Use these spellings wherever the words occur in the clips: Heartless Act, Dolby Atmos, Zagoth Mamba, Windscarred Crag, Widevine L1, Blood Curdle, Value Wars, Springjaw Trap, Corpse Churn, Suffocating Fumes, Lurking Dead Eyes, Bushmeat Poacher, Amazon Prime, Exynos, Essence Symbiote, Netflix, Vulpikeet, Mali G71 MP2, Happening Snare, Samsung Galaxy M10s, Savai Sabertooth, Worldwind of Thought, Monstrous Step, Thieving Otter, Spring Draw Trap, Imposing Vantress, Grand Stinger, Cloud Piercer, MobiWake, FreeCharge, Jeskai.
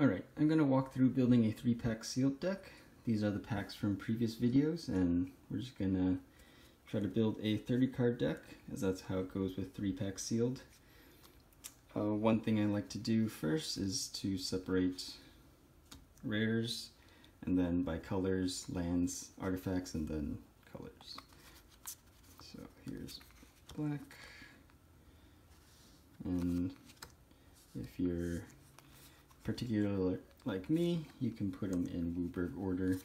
Alright, I'm going to walk through building a 3-pack sealed deck. These are the packs from previous videos, and we're just going to try to build a 30-card deck, as that's how it goes with 3-pack sealed. One thing I like to do first is to separate rares, and then by colors, lands, artifacts, and then colors. So here's black, and if you're particular like me, you can put them in Wooburg order.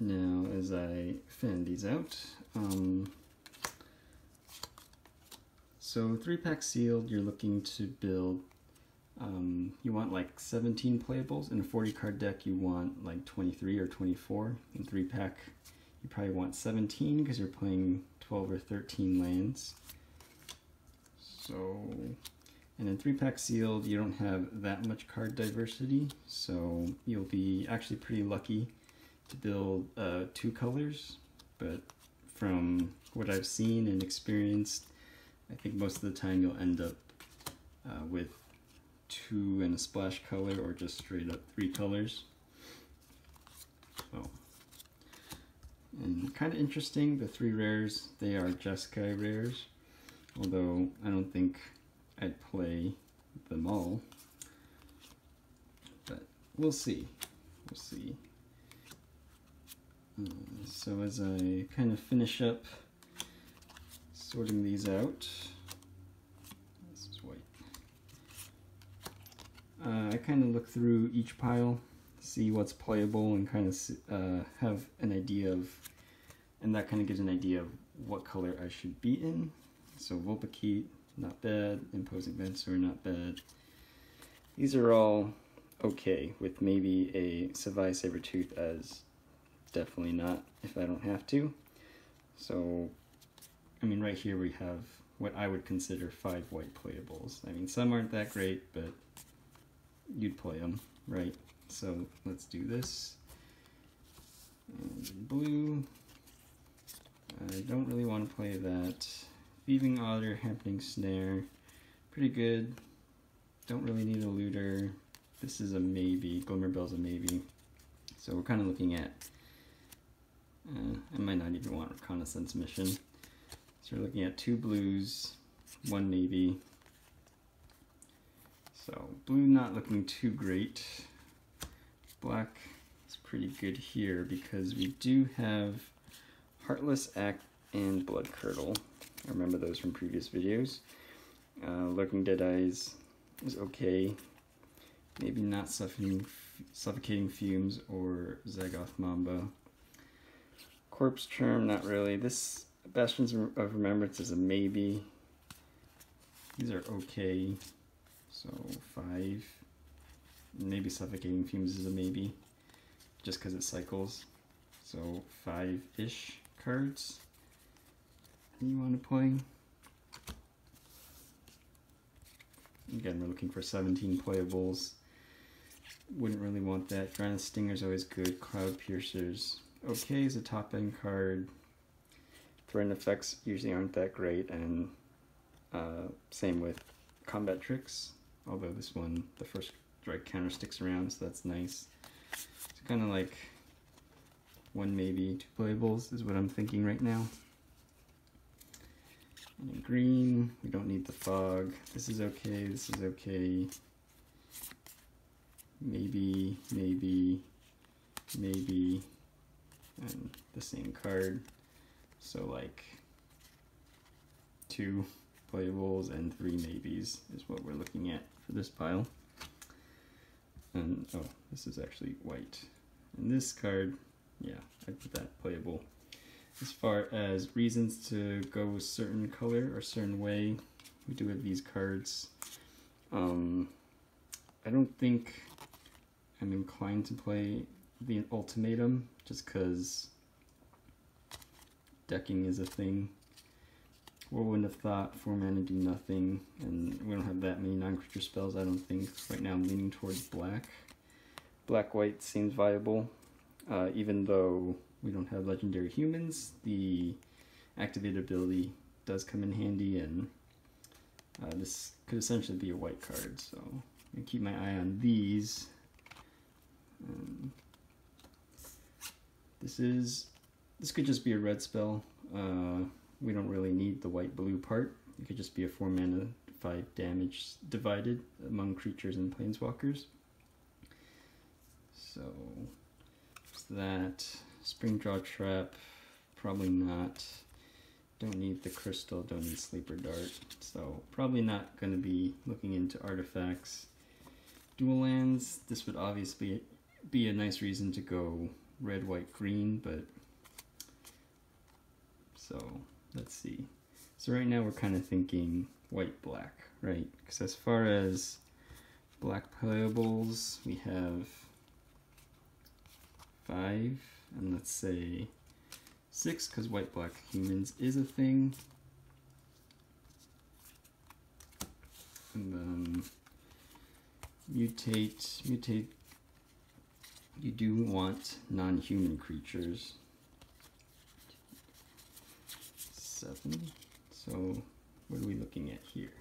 Now, as I fan these out, so 3-pack sealed, you're looking to build, you want like 17 playables. In a 40-card deck, you want like 23 or 24. In 3-pack, you probably want 17 because you're playing 12 or 13 lands. So, and in 3-pack sealed, you don't have that much card diversity, so you'll be actually pretty lucky to build 2 colors. But from what I've seen and experienced, I think most of the time you'll end up with 2 and a splash color, or just straight up 3 colors. So, and kind of interesting, the 3 rares, they are Jeskai rares, although I don't think I'd play them all, but we'll see, we'll see. So as I kind of finish up sorting these out, this is white. I kind of look through each pile, see what's playable, and kind of have an idea of, and that kind of gives an idea of what color I should be in. So Vulpikeet, not bad. Imposing Vantress, not bad. These are all okay, with maybe a Savai Sabertooth as definitely not if I don't have to. So, I mean, right here we have what I would consider 5 white playables. I mean, some aren't that great, but you'd play them, right? So let's do this. And blue, I don't really want to play that. Thieving Otter, Happening Snare, pretty good. Don't really need a looter. This is a maybe. Glimmer Bell's a maybe. So we're kind of looking at, I might not even want Reconnaissance Mission. So we're looking at 2 blues, 1 maybe. So blue not looking too great. Black is pretty good here because we do have Heartless Act and Blood Curdle. I remember those from previous videos. Lurking Dead Eyes is okay. Maybe not Suffocating Fumes or Zagoth Mamba. Corpse Charm, not really. This Bastions of Remembrance is a maybe. These are okay. So 5. Maybe Suffocating Fumes is a maybe, just because it cycles. So 5-ish cards you want to play. Again, we're looking for 17 playables. Wouldn't really want that. Grand Stinger is always good. Cloud Piercers, okay, is a top end card. Threat effects usually aren't that great, and same with combat tricks. Although this one, the first strike counter sticks around, so that's nice. It's kind of like 1 maybe, 2 playables is what I'm thinking right now. And in green, we don't need the fog. This is okay. This is okay. Maybe, maybe, maybe. And the same card, so like 2 playables and 3 maybes is what we're looking at for this pile. And oh, this is actually white, and this card, yeah, I'd put that playable. As far as reasons to go a certain color or certain way, we do have these cards. I don't think I'm inclined to play the Ultimatum, just because decking is a thing. Worldwind of Thought, 4 mana, do nothing, and we don't have that many non-creature spells, I don't think. Right now I'm leaning towards black. Black-white seems viable, even though we don't have legendary humans, the activated ability does come in handy, and this could essentially be a white card, so I'm going to keep my eye on these. This could just be a red spell. We don't really need the white-blue part. It could just be a 4-mana 5 damage divided among creatures and planeswalkers. So what's that? Spring Draw Trap, probably not. Don't need the crystal, don't need Sleeper Dart, so probably not going to be looking into artifacts. Dual lands, this would obviously be a nice reason to go red, white, green, but so let's see. So right now we're kind of thinking white, black, right? Because as far as black playables, we have 5, and let's say 6, because white black humans is a thing. And then mutate. You do want non-human creatures. 7. So what are we looking at here?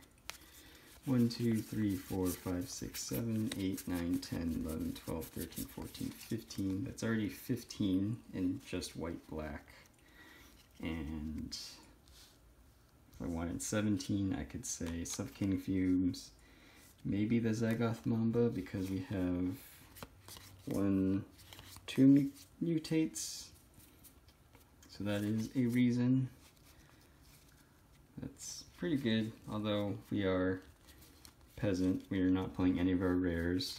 1, 2, 3, 4, 5, 6, 7, 8, 9, 10, 11, 12, 13, 14, 15. That's already 15 in just white black. And if I wanted 17, I could say Suffocating Fumes, maybe the Zagoth Mamba, because we have 2 mutates, so that is a reason. That's pretty good, although we are peasant, we are not playing any of our rares.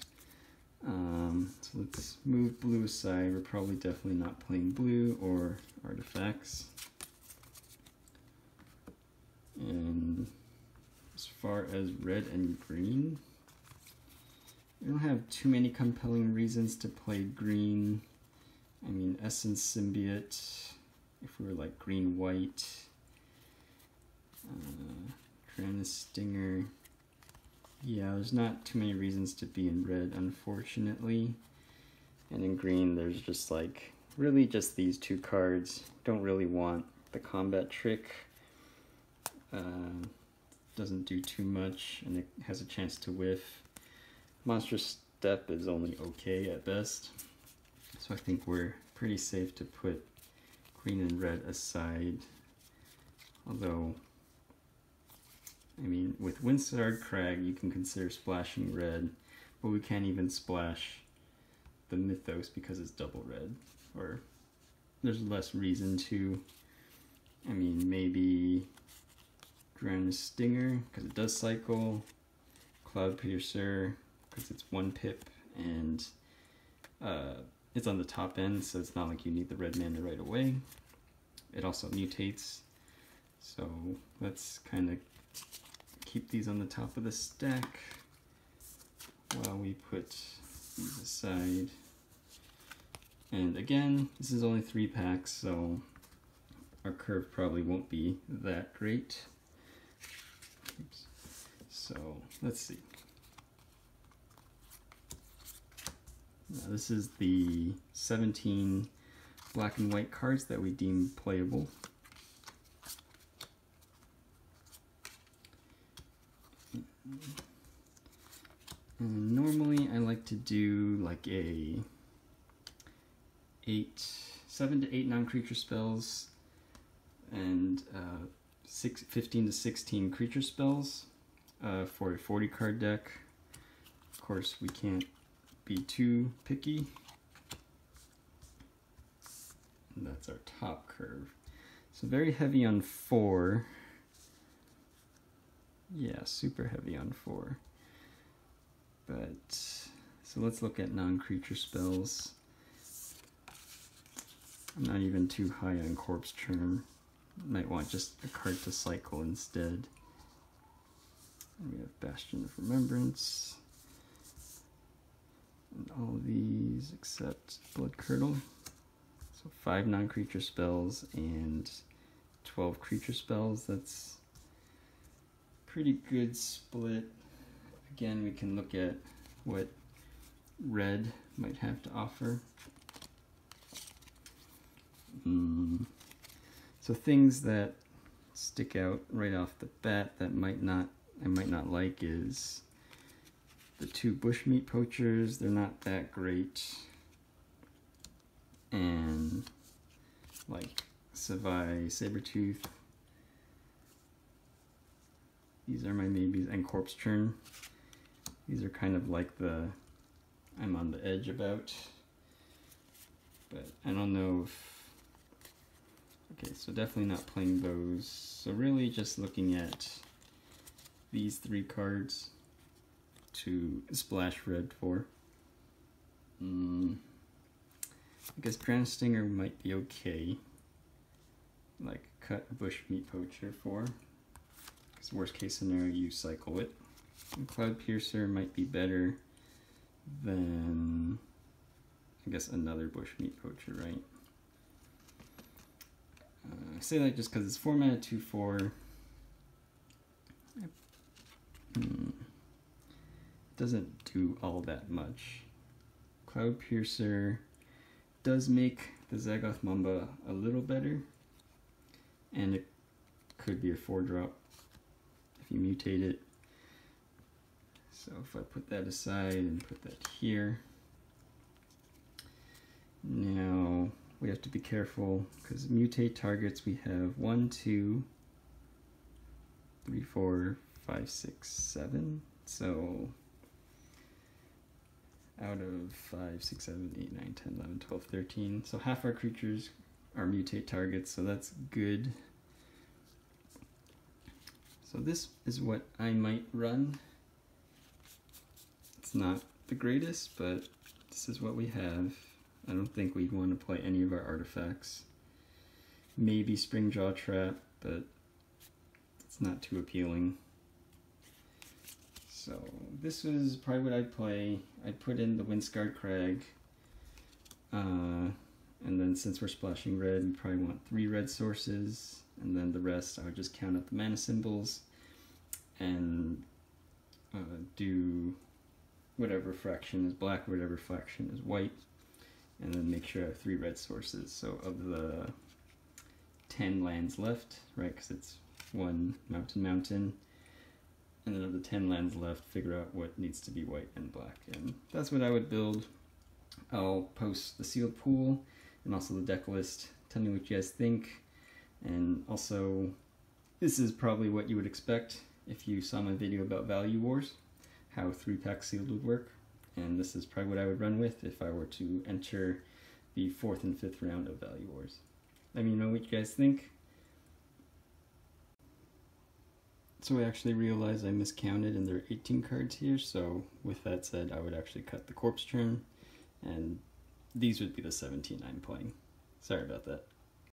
So let's move blue aside. We're probably definitely not playing blue or artifacts. And as far as red and green, I don't have too many compelling reasons to play green. I mean, Essence Symbiote, if we were like green-white, Grand Stinger. Yeah, there's not too many reasons to be in red, unfortunately. And in green, there's just like, really just these 2 cards. Don't really want the combat trick. Doesn't do too much, and it has a chance to whiff. Monstrous Step is only okay at best. So I think we're pretty safe to put green and red aside. Although, I mean, with Windscarred Crag, you can consider splashing red, but we can't even splash the Mythos because it's double red, or there's less reason to. I mean, maybe Grand Stinger, because it does cycle, Cloud Piercer, because it's 1 pip, and it's on the top end, so it's not like you need the red mana right away. It also mutates, so let's kind of keep these on the top of the stack while we put these aside. And again, this is only 3 packs, so our curve probably won't be that great. Oops. So let's see. Now, this is the 17 black and white cards that we deem playable. And normally I like to do like a 7 to 8 non-creature spells and 15 to 16 creature spells for a 40 card deck. Of course, we can't be too picky. And that's our top curve. So very heavy on 4. Yeah, super heavy on 4. But so let's look at non-creature spells. I'm not even too high on Corpse Churn. Might want just a card to cycle instead. And we have Bastion of Remembrance. And all of these except Blood Curdle. So 5 non-creature spells and 12 creature spells. That's pretty good split. Again, we can look at what red might have to offer. So things that stick out right off the bat that I might not like is the two Bushmeat Poachers. They're not that great. And like Savai Sabertooth. These are my maybes. And Corpse Churn. These are kind of like the I'm on the edge about. But I don't know if... Okay, so definitely not playing those. So really just looking at these three cards to splash red for. I guess Grand Stinger might be okay. Like cut a Bushmeat Poacher for. Because worst case scenario, you cycle it. And Cloud Piercer might be better than, I guess, another Bushmeat Poacher, right? I say that just because it's 4 mana, 2/4. Doesn't do all that much. Cloud Piercer does make the Zagoth Mamba a little better, and it could be a 4-drop if you mutate it. So if I put that aside and put that here, now we have to be careful because mutate targets we have 1, 2, 3, 4, 5, 6, 7. So out of 5, 6, 7, 8, 9, 10, 11, 12, 13. So half our creatures are mutate targets, so that's good. So this is what I might run. It's not the greatest, but this is what we have. I don't think we'd want to play any of our artifacts. Maybe Springjaw Trap, but it's not too appealing. So this is probably what I'd play. I'd put in the Windscarred Crag. And then since we're splashing red, we probably want 3 red sources. And then the rest, I would just count up the mana symbols and do whatever fraction is black, whatever fraction is white. And then make sure I have 3 red sources. So of the 10 lands left, right, because it's 1 mountain. And then of the 10 lands left, figure out what needs to be white and black. And that's what I would build. I'll post the sealed pool and also the deck list. Tell me what you guys think. And also, this is probably what you would expect if you saw my video about Value Wars, how 3-pack sealed would work. And this is probably what I would run with if I were to enter the 4th and 5th round of Value Wars. Let me know what you guys think. So I actually realized I miscounted and there are 18 cards here, so with that said, I would actually cut the Corpse Churn, and these would be the 17 I'm playing. Sorry about that.